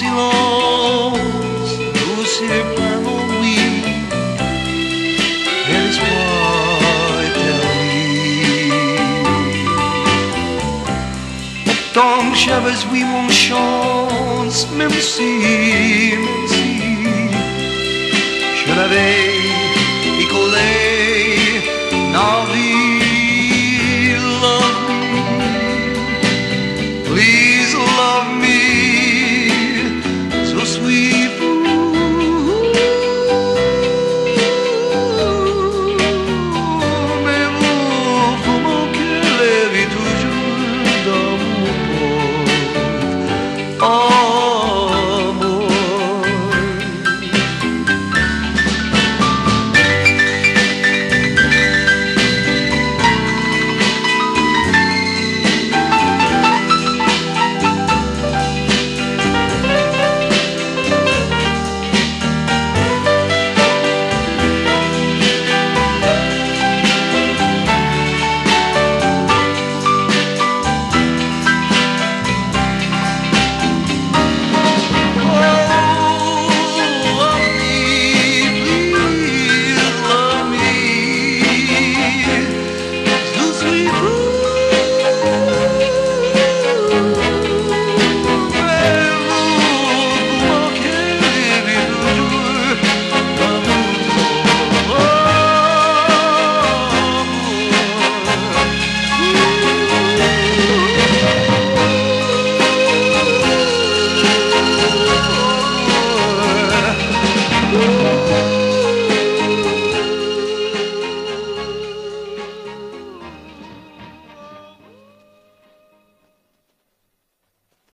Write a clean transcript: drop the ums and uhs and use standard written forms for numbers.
silence, tu sempre lui, eres poi per lui. Tant que j'avais eu mon chance, même si, je l'avais.